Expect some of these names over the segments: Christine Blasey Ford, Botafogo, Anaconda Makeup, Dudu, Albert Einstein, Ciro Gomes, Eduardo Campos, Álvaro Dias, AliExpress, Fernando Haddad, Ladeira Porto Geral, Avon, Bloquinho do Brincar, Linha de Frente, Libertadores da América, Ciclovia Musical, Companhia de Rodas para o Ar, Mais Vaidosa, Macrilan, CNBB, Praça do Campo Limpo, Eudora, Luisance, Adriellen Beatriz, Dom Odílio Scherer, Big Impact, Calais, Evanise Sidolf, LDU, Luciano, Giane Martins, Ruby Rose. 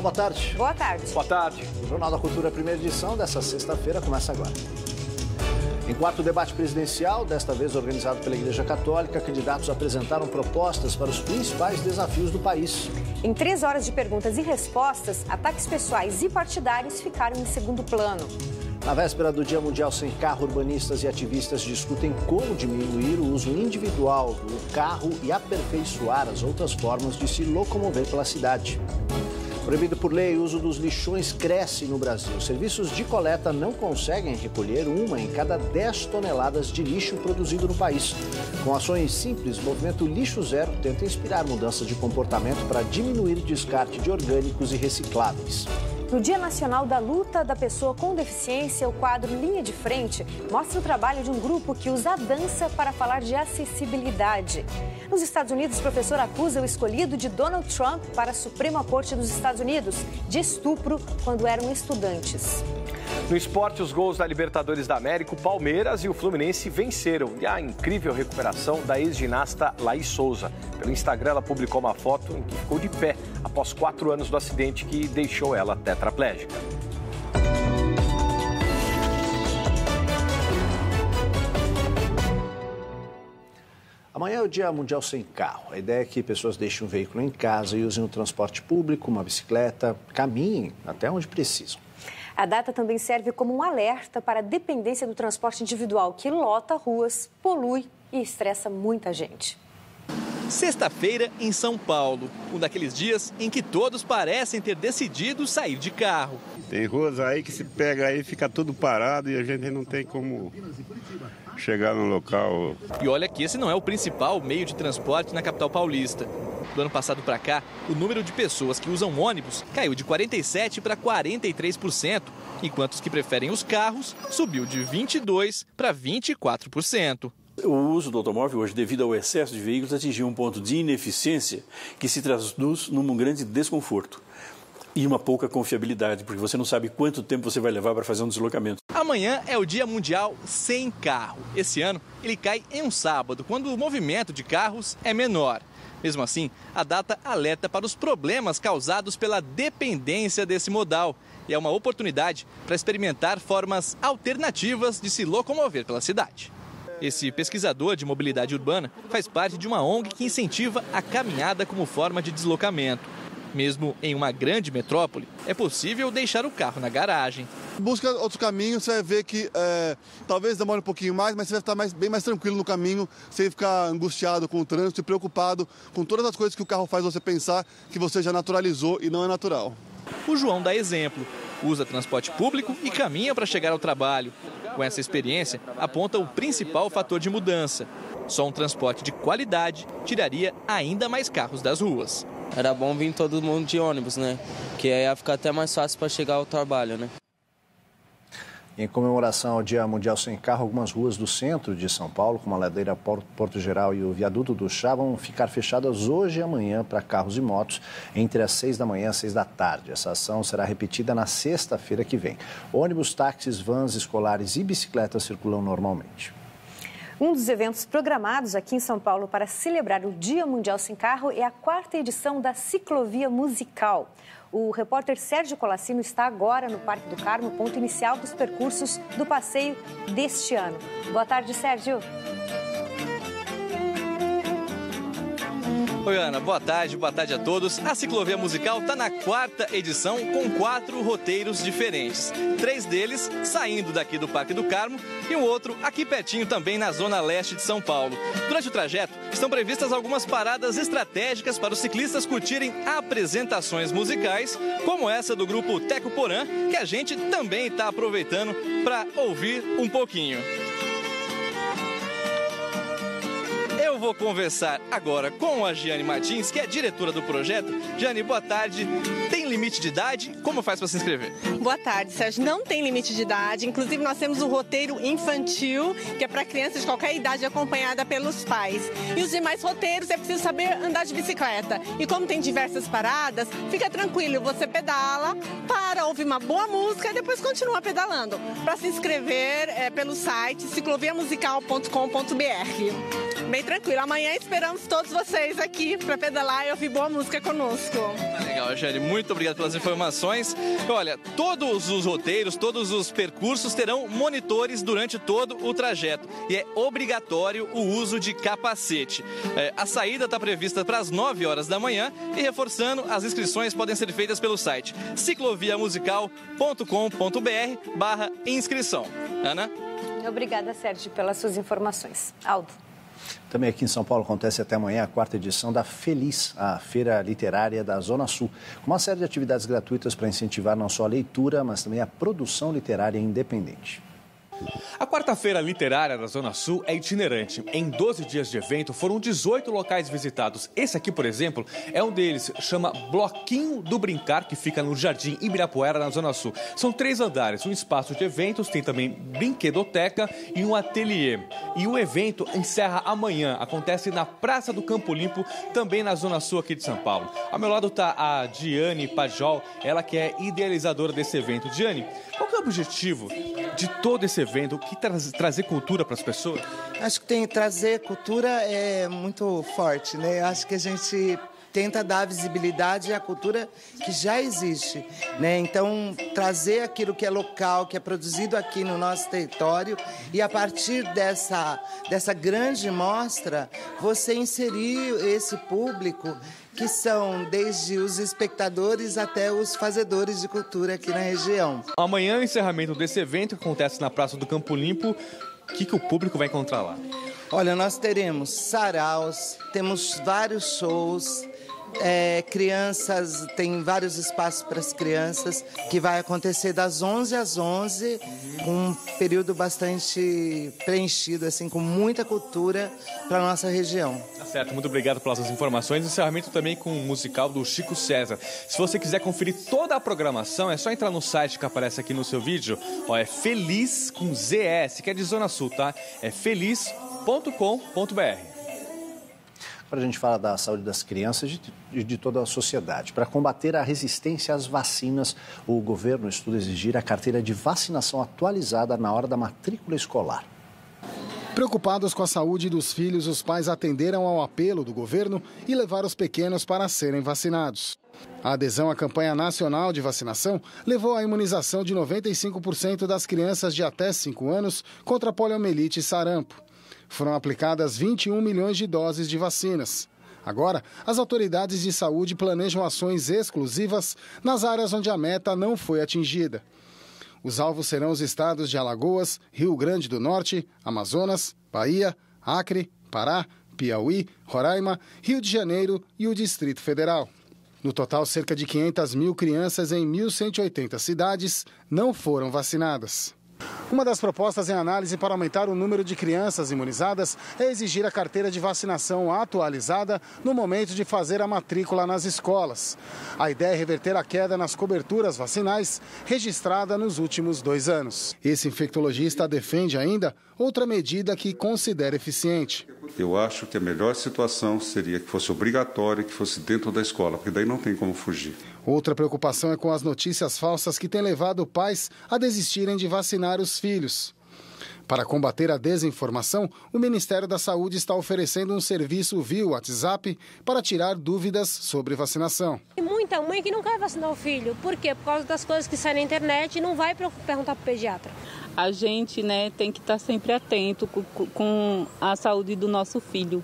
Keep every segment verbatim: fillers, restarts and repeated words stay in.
Olá, boa tarde. Boa tarde. Boa tarde. O Jornal da Cultura, primeira edição dessa sexta-feira, começa agora. Em quarto debate presidencial, desta vez organizado pela Igreja Católica, candidatos apresentaram propostas para os principais desafios do país. Em três horas de perguntas e respostas, ataques pessoais e partidários ficaram em segundo plano. Na véspera do Dia Mundial Sem Carro, urbanistas e ativistas discutem como diminuir o uso individual do carro e aperfeiçoar as outras formas de se locomover pela cidade. Proibido por lei, o uso dos lixões cresce no Brasil. Serviços de coleta não conseguem recolher uma em cada dez toneladas de lixo produzido no país. Com ações simples, o Movimento Lixo Zero tenta inspirar mudanças de comportamento para diminuir o descarte de orgânicos e recicláveis. No Dia Nacional da Luta da Pessoa com Deficiência, o quadro Linha de Frente mostra o trabalho de um grupo que usa a dança para falar de acessibilidade. Nos Estados Unidos, o professor acusa o escolhido de Donald Trump para a Suprema Corte dos Estados Unidos de estupro quando eram estudantes. No esporte, os gols da Libertadores da América, o Palmeiras e o Fluminense venceram. E a incrível recuperação da ex-ginasta Laís Souza. Pelo Instagram, ela publicou uma foto em que ficou de pé após quatro anos do acidente que deixou ela tetraplégica. Amanhã é o Dia Mundial Sem Carro. A ideia é que pessoas deixem o veículo em casa e usem o transporte público, uma bicicleta, caminhem até onde precisam. A data também serve como um alerta para a dependência do transporte individual, que lota ruas, polui e estressa muita gente. Sexta-feira em São Paulo, um daqueles dias em que todos parecem ter decidido sair de carro. Tem ruas aí que se pega aí, fica tudo parado e a gente não tem como chegar no local. E olha que esse não é o principal meio de transporte na capital paulista. Do ano passado para cá, o número de pessoas que usam ônibus caiu de quarenta e sete por cento para quarenta e três por cento, enquanto os que preferem os carros subiu de vinte e dois por cento para vinte e quatro por cento. O uso do automóvel hoje, devido ao excesso de veículos, atingiu um ponto de ineficiência que se traduz num grande desconforto e uma pouca confiabilidade, porque você não sabe quanto tempo você vai levar para fazer um deslocamento. Amanhã é o Dia Mundial Sem Carro. Esse ano, ele cai em um sábado, quando o movimento de carros é menor. Mesmo assim, a data alerta para os problemas causados pela dependência desse modal. E é uma oportunidade para experimentar formas alternativas de se locomover pela cidade. Esse pesquisador de mobilidade urbana faz parte de uma O N G que incentiva a caminhada como forma de deslocamento. Mesmo em uma grande metrópole, é possível deixar o carro na garagem. Busca outros caminhos, você vai ver que é, talvez demore um pouquinho mais, mas você vai estar mais, bem mais tranquilo no caminho, sem ficar angustiado com o trânsito e preocupado com todas as coisas que o carro faz você pensar que você já naturalizou e não é natural. O João dá exemplo. Usa transporte público e caminha para chegar ao trabalho. Com essa experiência, aponta o principal fator de mudança. Só um transporte de qualidade tiraria ainda mais carros das ruas. Era bom vir todo mundo de ônibus, né? Que aí ia ficar até mais fácil para chegar ao trabalho, né? Em comemoração ao Dia Mundial Sem Carro, algumas ruas do centro de São Paulo, como a Ladeira Porto Geral e o Viaduto do Chá, vão ficar fechadas hoje e amanhã para carros e motos, entre as seis da manhã e seis da tarde. Essa ação será repetida na sexta-feira que vem. Ônibus, táxis, vans, escolares e bicicletas circulam normalmente. Um dos eventos programados aqui em São Paulo para celebrar o Dia Mundial Sem Carro é a quarta edição da Ciclovia Musical. O repórter Sérgio Colassino está agora no Parque do Carmo, ponto inicial dos percursos do passeio deste ano. Boa tarde, Sérgio. Oi, Ana. Boa tarde, boa tarde a todos. A Ciclovia Musical está na quarta edição com quatro roteiros diferentes. Três deles saindo daqui do Parque do Carmo e um outro aqui pertinho também na Zona Leste de São Paulo. Durante o trajeto estão previstas algumas paradas estratégicas para os ciclistas curtirem apresentações musicais, como essa do grupo Teco Porã, que a gente também está aproveitando para ouvir um pouquinho. Eu vou conversar agora com a Giane Martins, que é diretora do projeto. Giane, boa tarde. Tem limite de idade? Como faz para se inscrever? Boa tarde, Sérgio. Não tem limite de idade. Inclusive, nós temos um roteiro infantil, que é para crianças de qualquer idade acompanhada pelos pais. E os demais roteiros é preciso saber andar de bicicleta. E como tem diversas paradas, fica tranquilo. Você pedala, para, ouve uma boa música e depois continua pedalando. Para se inscrever é pelo site ciclovia musical ponto com ponto br. Bem tranquilo. Amanhã esperamos todos vocês aqui para pedalar e ouvir boa música conosco. Tá legal, Jane. Muito obrigado pelas informações. Olha, todos os roteiros, todos os percursos terão monitores durante todo o trajeto e é obrigatório o uso de capacete. É, a saída está prevista para as nove horas da manhã e, reforçando, as inscrições podem ser feitas pelo site ciclovia musical ponto com ponto br barra inscrição. Ana? Obrigada, Sérgio, pelas suas informações. Aldo. Também aqui em São Paulo acontece até amanhã a quarta edição da Feliz, a feira literária da Zona Sul, com uma série de atividades gratuitas para incentivar não só a leitura, mas também a produção literária independente. A quarta-feira literária da Zona Sul é itinerante. Em doze dias de evento, foram dezoito locais visitados. Esse aqui, por exemplo, é um deles. Chama Bloquinho do Brincar, que fica no Jardim Ibirapuera, na Zona Sul. São três andares, um espaço de eventos, tem também brinquedoteca e um ateliê. E o evento encerra amanhã. Acontece na Praça do Campo Limpo, também na Zona Sul aqui de São Paulo. Ao meu lado está a Diane Pajol, ela que é idealizadora desse evento. Diane, qual que é o objetivo de todo esse evento? Vendo o que tra trazer cultura para as pessoas? Acho que tem trazer cultura é muito forte, né? Acho que a gente tenta dar visibilidade à cultura que já existe, né? Então, trazer aquilo que é local, que é produzido aqui no nosso território e, a partir dessa, dessa grande mostra, você inserir esse público que são desde os espectadores até os fazedores de cultura aqui na região. Amanhã, o encerramento desse evento que acontece na Praça do Campo Limpo. O que, que o público vai encontrar lá? Olha, nós teremos saraus, temos vários shows, é, crianças, tem vários espaços para as crianças, que vai acontecer das onze às onze, um período bastante preenchido, assim, com muita cultura para a nossa região. Tá certo, muito obrigado pelas suas informações. Encerramento também com um musical do Chico César. Se você quiser conferir toda a programação, é só entrar no site que aparece aqui no seu vídeo. Ó, é Feliz com Z S, que é de Zona Sul, tá? É feliz ponto com ponto br. Para a gente falar da saúde das crianças e de, de toda a sociedade. Para combater a resistência às vacinas, o governo estuda exigir a carteira de vacinação atualizada na hora da matrícula escolar. Preocupados com a saúde dos filhos, os pais atenderam ao apelo do governo e levaram os pequenos para serem vacinados. A adesão à campanha nacional de vacinação levou à imunização de noventa e cinco por cento das crianças de até cinco anos contra poliomielite e sarampo. Foram aplicadas vinte e um milhões de doses de vacinas. Agora, as autoridades de saúde planejam ações exclusivas nas áreas onde a meta não foi atingida. Os alvos serão os estados de Alagoas, Rio Grande do Norte, Amazonas, Bahia, Acre, Pará, Piauí, Roraima, Rio de Janeiro e o Distrito Federal. No total, cerca de quinhentas mil crianças em mil cento e oitenta cidades não foram vacinadas. Uma das propostas em análise para aumentar o número de crianças imunizadas é exigir a carteira de vacinação atualizada no momento de fazer a matrícula nas escolas. A ideia é reverter a queda nas coberturas vacinais registrada nos últimos dois anos. Esse infectologista defende ainda outra medida que considera eficiente. Eu acho que a melhor situação seria que fosse obrigatório, que fosse dentro da escola, porque daí não tem como fugir. Outra preocupação é com as notícias falsas que têm levado pais a desistirem de vacinar os filhos. Para combater a desinformação, o Ministério da Saúde está oferecendo um serviço via WhatsApp para tirar dúvidas sobre vacinação. Tem muita mãe que não quer vacinar o filho. Por quê? Por causa das coisas que saem na internet e não vai perguntar para o pediatra. A gente, né, tem que estar sempre atento com a saúde do nosso filho.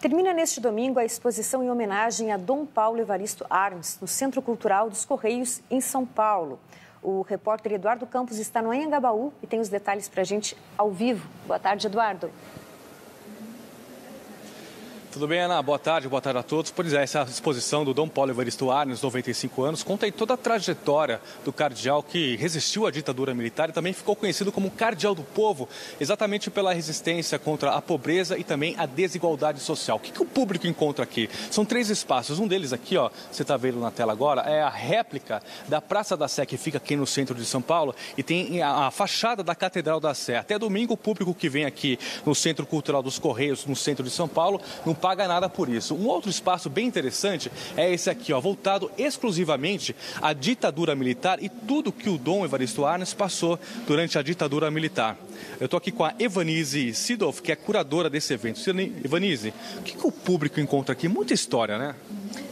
Termina neste domingo a exposição em homenagem a Dom Paulo Evaristo Armes, no Centro Cultural dos Correios, em São Paulo. O repórter Eduardo Campos está no Anhangabaú e tem os detalhes para a gente ao vivo. Boa tarde, Eduardo. Tudo bem, Ana? Boa tarde, boa tarde a todos. Pois é, essa exposição do Dom Paulo Evaristo Arnes, noventa e cinco anos, conta aí toda a trajetória do cardeal que resistiu à ditadura militar e também ficou conhecido como cardeal do povo, exatamente pela resistência contra a pobreza e também a desigualdade social. O que, que o público encontra aqui? São três espaços. Um deles aqui, ó, você está vendo na tela agora, é a réplica da Praça da Sé, que fica aqui no centro de São Paulo, e tem a, a fachada da Catedral da Sé. Até domingo, o público que vem aqui no Centro Cultural dos Correios, no centro de São Paulo, no paga nada por isso. Um outro espaço bem interessante é esse aqui, ó, voltado exclusivamente à ditadura militar e tudo que o Dom Evaristo Arnes passou durante a ditadura militar. Eu estou aqui com a Evanise Sidolf, que é curadora desse evento. Evanise, o que, que o público encontra aqui? Muita história, né?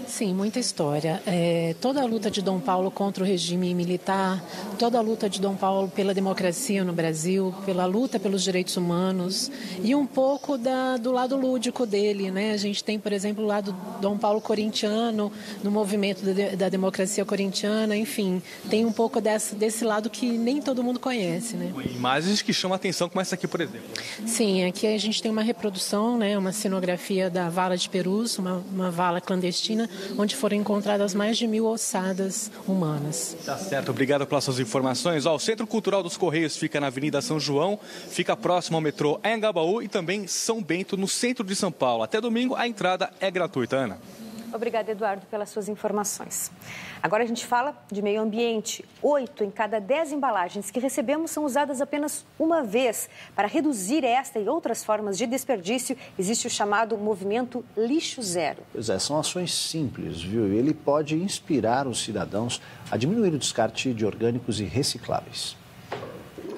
Sim, muita história. É, toda a luta de Dom Paulo contra o regime militar, toda a luta de Dom Paulo pela democracia no Brasil, pela luta pelos direitos humanos e um pouco da, do lado lúdico dele, né? A gente tem, por exemplo, o lado Dom Paulo corintiano, no movimento de, da democracia corintiana, enfim, tem um pouco desse, desse lado que nem todo mundo conhece, né? Imagens que chamam a atenção, como essa aqui, por exemplo. Sim, aqui a gente tem uma reprodução, né, uma cenografia da Vala de Perus, uma, uma vala clandestina, onde foram encontradas mais de mil ossadas humanas. Tá certo, obrigado pelas suas informações. Ó, o Centro Cultural dos Correios fica na Avenida São João, fica próximo ao metrô Anhangabaú e também São Bento, no centro de São Paulo. Até domingo, a entrada é gratuita, Ana. Obrigada, Eduardo, pelas suas informações. Agora a gente fala de meio ambiente. Oito em cada dez embalagens que recebemos são usadas apenas uma vez. Para reduzir esta e outras formas de desperdício, existe o chamado Movimento Lixo Zero. Pois é, são ações simples, viu? Ele pode inspirar os cidadãos a diminuir o descarte de orgânicos e recicláveis.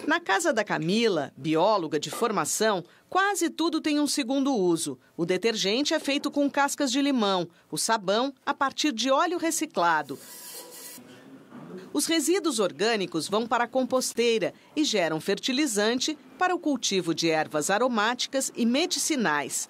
Na casa da Camila, bióloga de formação, quase tudo tem um segundo uso. O detergente é feito com cascas de limão, o sabão a partir de óleo reciclado. Os resíduos orgânicos vão para a composteira e geram fertilizante para o cultivo de ervas aromáticas e medicinais.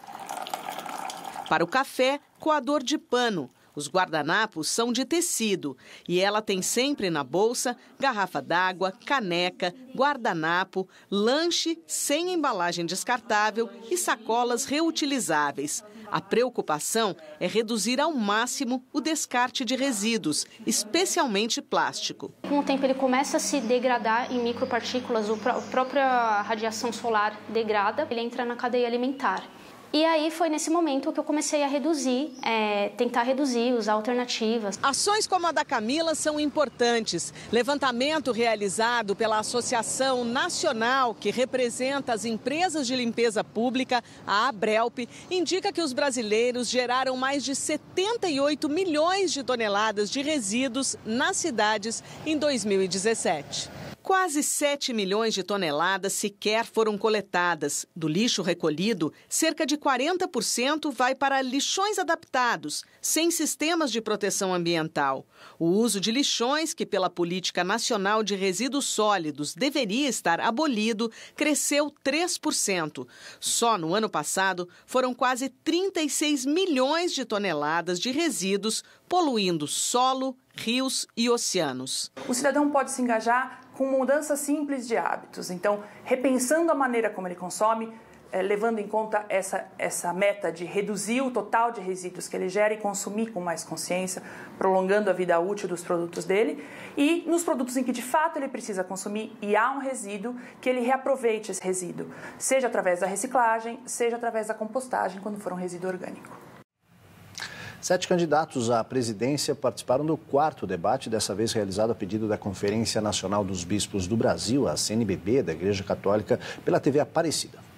Para o café, coador de pano. Os guardanapos são de tecido e ela tem sempre na bolsa garrafa d'água, caneca, guardanapo, lanche sem embalagem descartável e sacolas reutilizáveis. A preocupação é reduzir ao máximo o descarte de resíduos, especialmente plástico. Com o tempo ele começa a se degradar em micropartículas, a própria radiação solar degrada, ele entra na cadeia alimentar. E aí foi nesse momento que eu comecei a reduzir, é, tentar reduzir, usar alternativas. Ações como a da Camila são importantes. Levantamento realizado pela Associação Nacional, que representa as empresas de limpeza pública, a Abrelpe, indica que os brasileiros geraram mais de setenta e oito milhões de toneladas de resíduos nas cidades em dois mil e dezessete. Quase sete milhões de toneladas sequer foram coletadas. Do lixo recolhido, cerca de quarenta por cento vai para lixões adaptados, sem sistemas de proteção ambiental. O uso de lixões, que pela Política Nacional de Resíduos Sólidos deveria estar abolido, cresceu três por cento. Só no ano passado, foram quase trinta e seis milhões de toneladas de resíduos, poluindo solo, rios e oceanos. O cidadão pode se engajar com mudanças simples de hábitos. Então, repensando a maneira como ele consome, eh, levando em conta essa, essa meta de reduzir o total de resíduos que ele gera e consumir com mais consciência, prolongando a vida útil dos produtos dele. E nos produtos em que de fato ele precisa consumir e há um resíduo, que ele reaproveite esse resíduo, seja através da reciclagem, seja através da compostagem, quando for um resíduo orgânico. Sete candidatos à presidência participaram do quarto debate, dessa vez realizado a pedido da Conferência Nacional dos Bispos do Brasil, a C N B B, da Igreja Católica, pela T V Aparecida.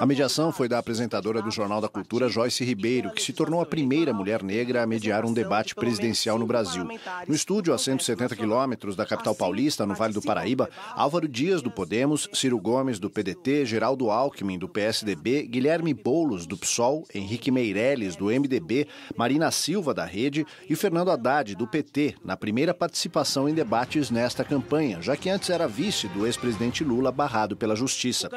A mediação foi da apresentadora do Jornal da Cultura, Joyce Ribeiro, que se tornou a primeira mulher negra a mediar um debate presidencial no Brasil. No estúdio, a cento e setenta quilômetros da capital paulista, no Vale do Paraíba, Álvaro Dias, do Podemos, Ciro Gomes, do P D T, Geraldo Alckmin, do P S D B, Guilherme Boulos, do P SOL, Henrique Meirelles, do M D B, Marina Silva, da Rede e Fernando Haddad, do P T, na primeira participação em debates nesta campanha, já que antes era vice do ex-presidente Lula, barrado pela Justiça.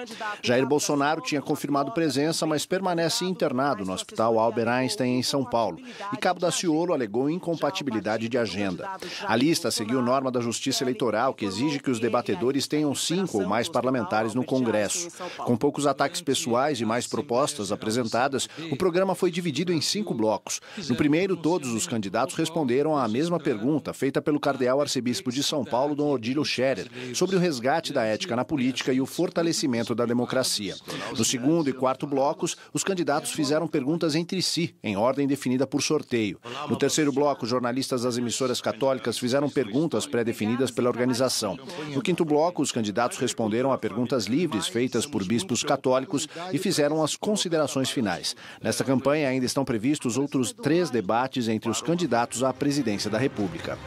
Jair Bolsonaro tinha confirmado presença, mas permanece internado no Hospital Albert Einstein, em São Paulo. E Cabo Daciolo alegou incompatibilidade de agenda. A lista seguiu norma da Justiça Eleitoral, que exige que os debatedores tenham cinco ou mais parlamentares no Congresso. Com poucos ataques pessoais e mais propostas apresentadas, o programa foi dividido em cinco blocos. No primeiro, todos os candidatos responderam à mesma pergunta, feita pelo cardeal arcebispo de São Paulo, Dom Odílio Scherer, sobre o resgate da ética na política e o fortalecimento da democracia. No segundo e quarto blocos, os candidatos fizeram perguntas entre si, em ordem definida por sorteio. No terceiro bloco, jornalistas das emissoras católicas fizeram perguntas pré-definidas pela organização. No quinto bloco, os candidatos responderam a perguntas livres feitas por bispos católicos e fizeram as considerações finais. Nesta campanha, ainda estão previstos outros três debates entre os candidatos à presidência da República.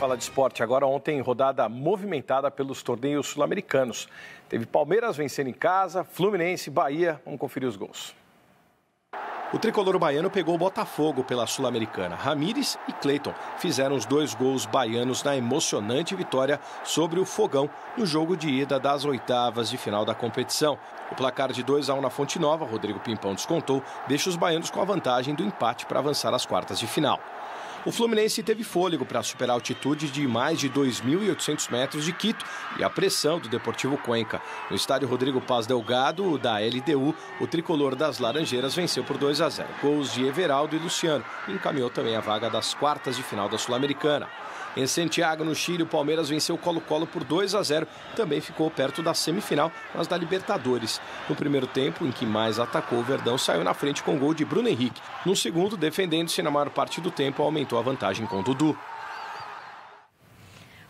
Fala de esporte agora. Ontem, rodada movimentada pelos torneios sul-americanos. Teve Palmeiras vencendo em casa, Fluminense, Bahia. Vamos conferir os gols. O tricolor baiano pegou o Botafogo pela Sul-Americana. Ramírez e Cleiton fizeram os dois gols baianos na emocionante vitória sobre o Fogão no jogo de ida das oitavas de final da competição. O placar de dois a um na Fonte Nova, Rodrigo Pimpão descontou, deixa os baianos com a vantagem do empate para avançar às quartas de final. O Fluminense teve fôlego para superar a altitude de mais de dois mil e oitocentos metros de Quito e a pressão do Deportivo Cuenca. No estádio Rodrigo Paz Delgado, da L D U, o tricolor das Laranjeiras venceu por dois a zero. Gols de Everaldo e Luciano e encaminhou também a vaga das quartas de final da Sul-Americana. Em Santiago, no Chile, o Palmeiras venceu o Colo-Colo por dois a zero. Também ficou perto da semifinal, mas da Libertadores. No primeiro tempo, em que mais atacou, o Verdão saiu na frente com o gol de Bruno Henrique. No segundo, defendendo-se na maior parte do tempo, aumentou a vantagem com o Dudu.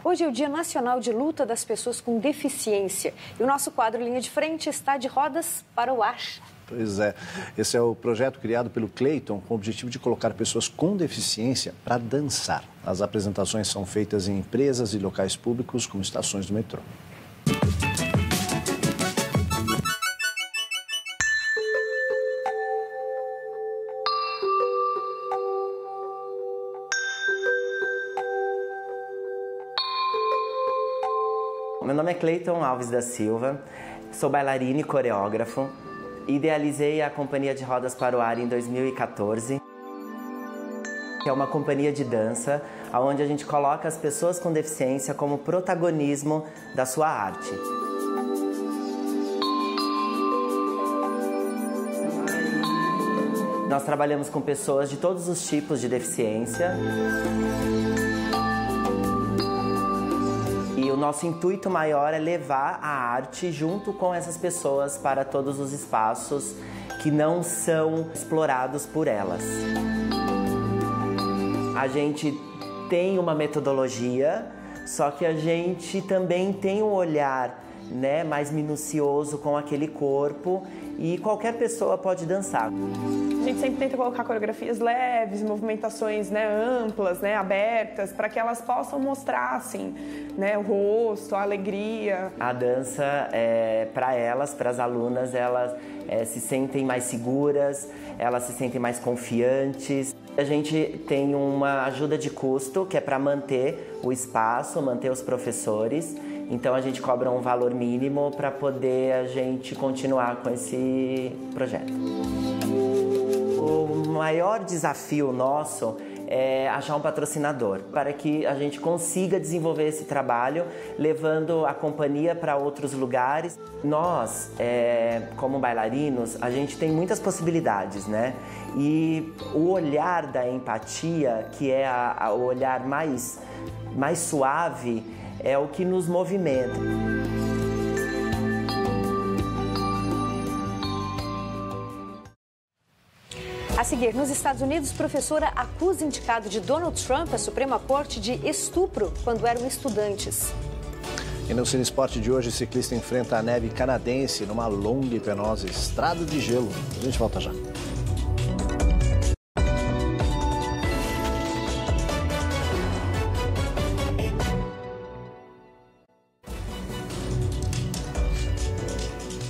Hoje é o Dia Nacional de Luta das Pessoas com Deficiência. E o nosso quadro Linha de Frente está de rodas para o ar. Pois é, esse é o projeto criado pelo Cleiton com o objetivo de colocar pessoas com deficiência para dançar. As apresentações são feitas em empresas e locais públicos como estações do metrô. Meu nome é Cleiton Alves da Silva, sou bailarino e coreógrafo. Idealizei a Companhia de Rodas para o Ar em dois mil e quatorze, que é uma companhia de dança, onde a gente coloca as pessoas com deficiência como protagonismo da sua arte. Nós trabalhamos com pessoas de todos os tipos de deficiência. E o nosso intuito maior é levar a arte junto com essas pessoas para todos os espaços que não são explorados por elas. A gente tem uma metodologia, só que a gente também tem um olhar, né, mais minucioso com aquele corpo e qualquer pessoa pode dançar. A gente sempre tenta colocar coreografias leves, movimentações, né, amplas, né, abertas, para que elas possam mostrar assim, né, o rosto, a alegria. A dança, é, para elas, para as alunas, elas é, se sentem mais seguras, elas se sentem mais confiantes. A gente tem uma ajuda de custo, que é para manter o espaço, manter os professores. Então a gente cobra um valor mínimo para poder a gente continuar com esse projeto. O maior desafio nosso é achar um patrocinador para que a gente consiga desenvolver esse trabalho, levando a companhia para outros lugares. Nós, é, como bailarinos, a gente tem muitas possibilidades, né? E o olhar da empatia, que é a, a, o olhar mais, mais suave, é o que nos movimenta. A seguir, nos Estados Unidos, professora acusa indicado de Donald Trump à Suprema Corte de estupro quando eram estudantes. E no Cine Esporte de hoje, ciclista enfrenta a neve canadense numa longa e penosa estrada de gelo. A gente volta já.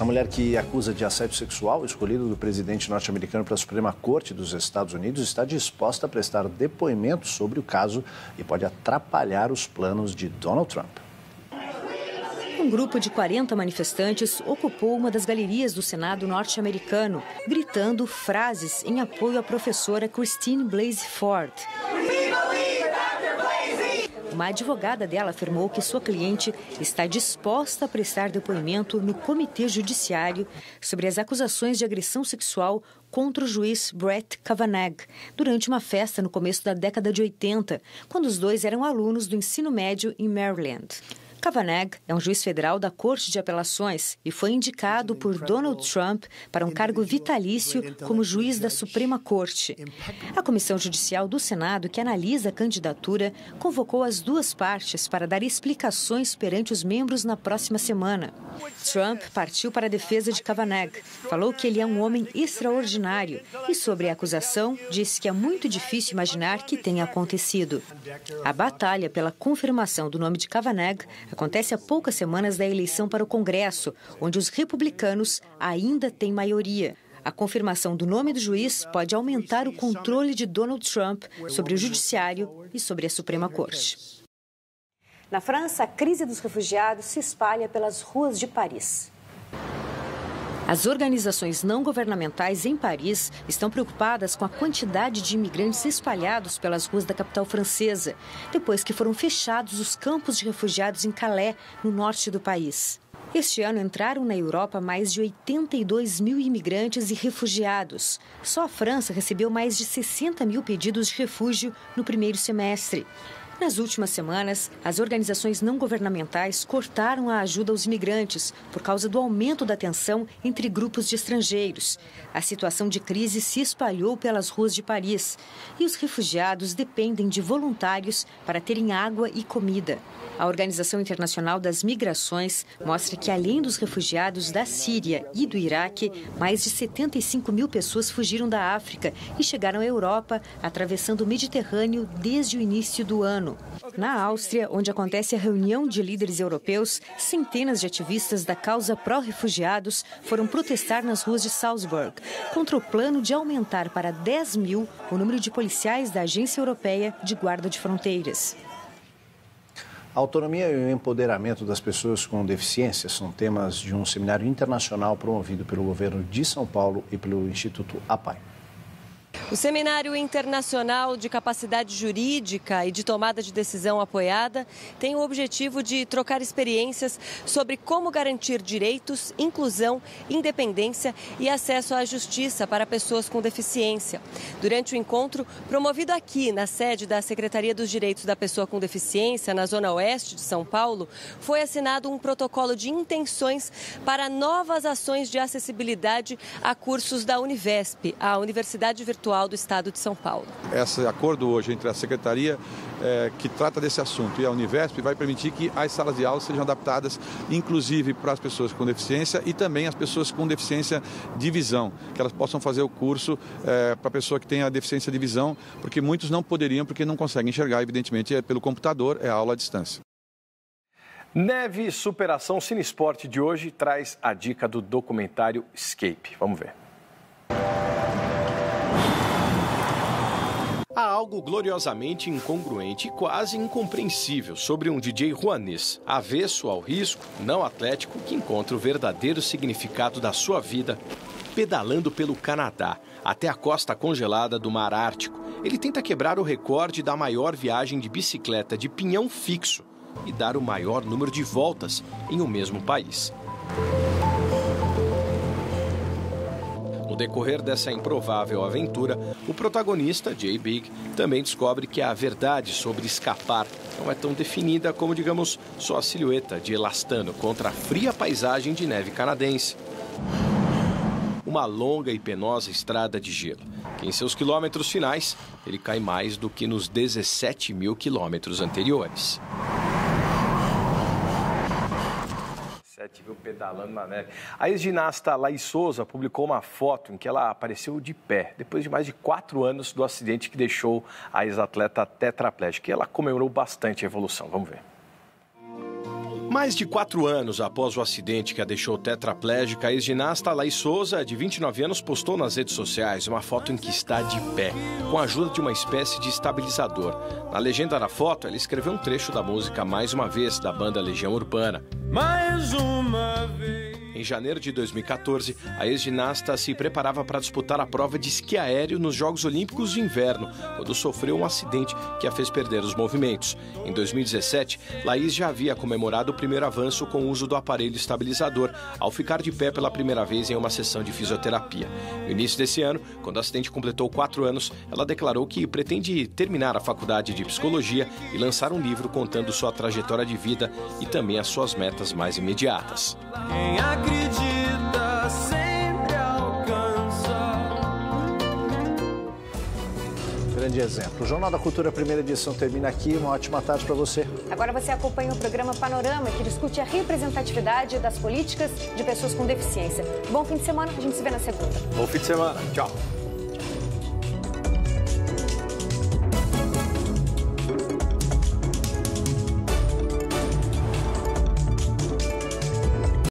A mulher que acusa de assédio sexual, escolhido do presidente norte-americano para a Suprema Corte dos Estados Unidos, está disposta a prestar depoimento sobre o caso e pode atrapalhar os planos de Donald Trump. Um grupo de quarenta manifestantes ocupou uma das galerias do Senado norte-americano, gritando frases em apoio à professora Christine Blasey Ford. Uma advogada dela afirmou que sua cliente está disposta a prestar depoimento no Comitê Judiciário sobre as acusações de agressão sexual contra o juiz Brett Kavanaugh durante uma festa no começo da década de oitenta, quando os dois eram alunos do ensino médio em Maryland. Kavanaugh é um juiz federal da Corte de Apelações e foi indicado por Donald Trump para um cargo vitalício como juiz da Suprema Corte. A Comissão Judicial do Senado, que analisa a candidatura, convocou as duas partes para dar explicações perante os membros na próxima semana. Trump partiu para a defesa de Kavanaugh, falou que ele é um homem extraordinário e, sobre a acusação, disse que é muito difícil imaginar que tenha acontecido. A batalha pela confirmação do nome de Kavanaugh acontece a poucas semanas da eleição para o Congresso, onde os republicanos ainda têm maioria. A confirmação do nome do juiz pode aumentar o controle de Donald Trump sobre o judiciário e sobre a Suprema Corte. Na França, a crise dos refugiados se espalha pelas ruas de Paris. As organizações não governamentais em Paris estão preocupadas com a quantidade de imigrantes espalhados pelas ruas da capital francesa, depois que foram fechados os campos de refugiados em Calais, no norte do país. Este ano entraram na Europa mais de oitenta e dois mil imigrantes e refugiados. Só a França recebeu mais de sessenta mil pedidos de refúgio no primeiro semestre. Nas últimas semanas, as organizações não governamentais cortaram a ajuda aos imigrantes por causa do aumento da tensão entre grupos de estrangeiros. A situação de crise se espalhou pelas ruas de Paris e os refugiados dependem de voluntários para terem água e comida. A Organização Internacional das Migrações mostra que, além dos refugiados da Síria e do Iraque, mais de setenta e cinco mil pessoas fugiram da África e chegaram à Europa, atravessando o Mediterrâneo desde o início do ano. Na Áustria, onde acontece a reunião de líderes europeus, centenas de ativistas da causa pró-refugiados foram protestar nas ruas de Salzburg contra o plano de aumentar para dez mil o número de policiais da Agência Europeia de Guarda de Fronteiras. A autonomia e o empoderamento das pessoas com deficiência são temas de um seminário internacional promovido pelo governo de São Paulo e pelo Instituto APAI. O Seminário Internacional de Capacidade Jurídica e de Tomada de Decisão Apoiada tem o objetivo de trocar experiências sobre como garantir direitos, inclusão, independência e acesso à justiça para pessoas com deficiência. Durante o encontro, promovido aqui na sede da Secretaria dos Direitos da Pessoa com Deficiência, na Zona Oeste de São Paulo, foi assinado um protocolo de intenções para novas ações de acessibilidade a cursos da Univesp, a Universidade Virtual do Estado de São Paulo. Esse acordo hoje entre a Secretaria eh, que trata desse assunto e a Univesp vai permitir que as salas de aula sejam adaptadas inclusive para as pessoas com deficiência e também as pessoas com deficiência de visão, que elas possam fazer o curso eh, para a pessoa que tem a deficiência de visão, porque muitos não poderiam, porque não conseguem enxergar, evidentemente, é pelo computador, é a aula à distância. Neve Superação Cine Esporte de hoje traz a dica do documentário Escape. Vamos ver. Há algo gloriosamente incongruente e quase incompreensível sobre um D J ruanês, avesso ao risco, não atlético, que encontra o verdadeiro significado da sua vida, pedalando pelo Canadá, até a costa congelada do Mar Ártico. Ele tenta quebrar o recorde da maior viagem de bicicleta de pinhão fixo e dar o maior número de voltas em um mesmo país. No decorrer dessa improvável aventura, o protagonista, Jay Big, também descobre que a verdade sobre escapar não é tão definida como, digamos, só a silhueta de elastano contra a fria paisagem de neve canadense. Uma longa e penosa estrada de gelo, que em seus quilômetros finais, ele cai mais do que nos dezessete mil quilômetros anteriores. Estive pedalando na neve. A ex-ginasta Laís Souza publicou uma foto em que ela apareceu de pé, depois de mais de quatro anos do acidente que deixou a ex-atleta tetraplégica. E ela comemorou bastante a evolução. Vamos ver. Mais de quatro anos após o acidente que a deixou tetraplégica, a ex-ginasta Laís Souza, de vinte e nove anos, postou nas redes sociais uma foto em que está de pé, com a ajuda de uma espécie de estabilizador. Na legenda da foto, ela escreveu um trecho da música Mais Uma Vez, da banda Legião Urbana. Mais uma vez. Em janeiro de dois mil e quatorze, a ex-ginasta se preparava para disputar a prova de esqui aéreo nos Jogos Olímpicos de Inverno, quando sofreu um acidente que a fez perder os movimentos. Em dois mil e dezessete, Laís já havia comemorado o primeiro avanço com o uso do aparelho estabilizador, ao ficar de pé pela primeira vez em uma sessão de fisioterapia. No início desse ano, quando o acidente completou quatro anos, ela declarou que pretende terminar a faculdade de psicologia e lançar um livro contando sua trajetória de vida e também as suas metas mais imediatas. Acredita, sempre alcança. Grande exemplo. O Jornal da Cultura, primeira edição, termina aqui. Uma ótima tarde para você. Agora você acompanha o programa Panorama, que discute a representatividade das políticas de pessoas com deficiência. Bom fim de semana, a gente se vê na segunda. Bom fim de semana. Tchau.